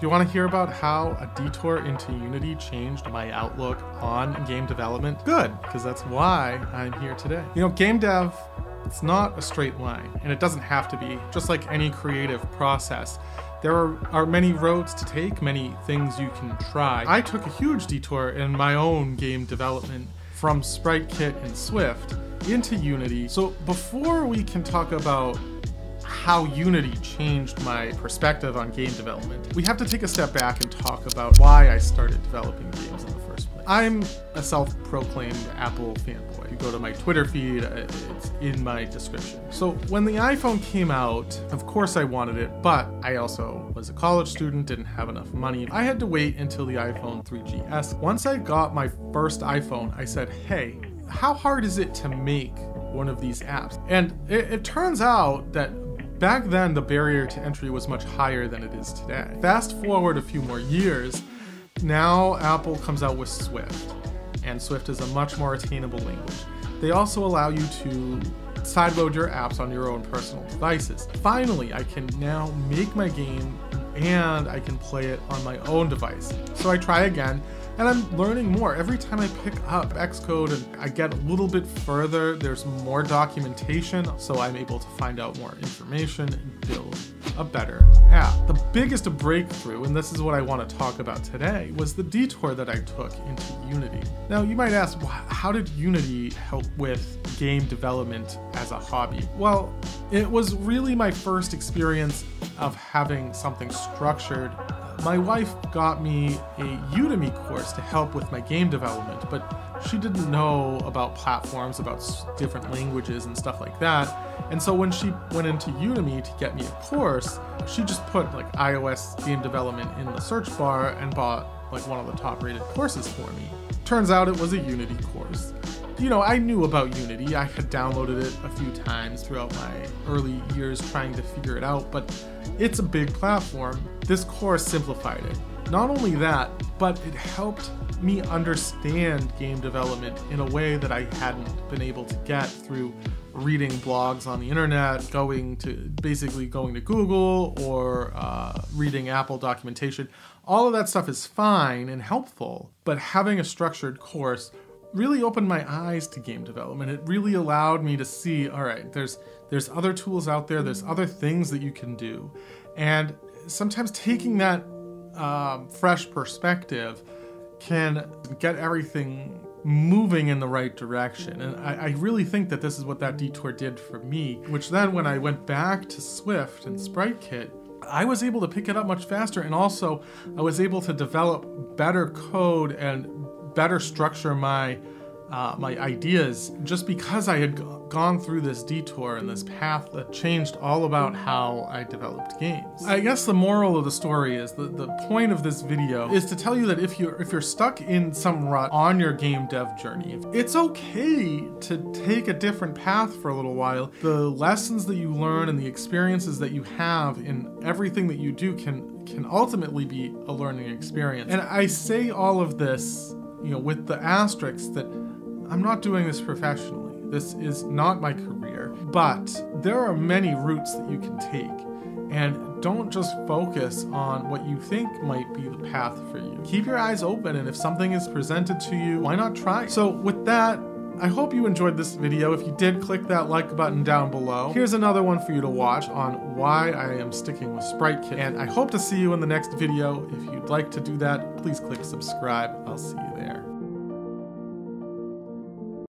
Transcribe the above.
Do you want to hear about how a detour into Unity changed my outlook on game development? Good, because that's why I'm here today. You know, game dev, it's not a straight line, and it doesn't have to be. Just like any creative process, there are many roads to take, many things you can try. I took a huge detour in my own game development from SpriteKit and Swift into Unity. So before we can talk about how Unity changed my perspective on game development, we have to take a step back and talk about why I started developing games in the first place. I'm a self-proclaimed Apple fanboy. You go to my Twitter feed, it's in my description. So when the iPhone came out, of course I wanted it, but I also was a college student, didn't have enough money. I had to wait until the iPhone 3GS. Once I got my first iPhone, I said, hey, how hard is it to make one of these apps? And it turns out that back then, the barrier to entry was much higher than it is today. Fast forward a few more years, now Apple comes out with Swift, and Swift is a much more attainable language. They also allow you to sideload your apps on your own personal devices. Finally, I can now make my game and I can play it on my own device. So I try again, and I'm learning more. Every time I pick up Xcode and I get a little bit further, there's more documentation, so I'm able to find out more information and build a better app. The biggest breakthrough, and this is what I want to talk about today, was the detour that I took into Unity. Now you might ask, how did Unity help with game development as a hobby? Well, it was really my first experience of having something structured. My wife got me a Udemy course to help with my game development, but she didn't know about platforms, about different languages and stuff like that. And so when she went into Udemy to get me a course, she just put like iOS game development in the search bar and bought like one of the top rated courses for me. Turns out it was a Unity course. You know, I knew about Unity. I had downloaded it a few times throughout my early years trying to figure it out, but it's a big platform. This course simplified it. Not only that, but it helped me understand game development in a way that I hadn't been able to get through reading blogs on the internet, basically going to Google or reading Apple documentation. All of that stuff is fine and helpful, but having a structured course really opened my eyes to game development. It really allowed me to see, all right, there's other tools out there, there's other things that you can do. And sometimes taking that fresh perspective can get everything moving in the right direction. And I really think that this is what that detour did for me, which then when I went back to Swift and SpriteKit, I was able to pick it up much faster. And also I was able to develop better code and better structure my ideas, just because I had gone through this detour and this path that changed all about how I developed games. I guess the moral of the story is the point of this video is to tell you that if you're stuck in some rut on your game dev journey, it's okay to take a different path for a little while. The lessons that you learn and the experiences that you have in everything that you do can ultimately be a learning experience. And I say all of this, you know, with the asterisks that I'm not doing this professionally. This is not my career, but there are many routes that you can take. And don't just focus on what you think might be the path for you. Keep your eyes open, and if something is presented to you, why not try it? So with that, I hope you enjoyed this video. If you did, click that like button down below. Here's another one for you to watch on why I am sticking with SpriteKit. And I hope to see you in the next video. If you'd like to do that, please click subscribe. I'll see you there.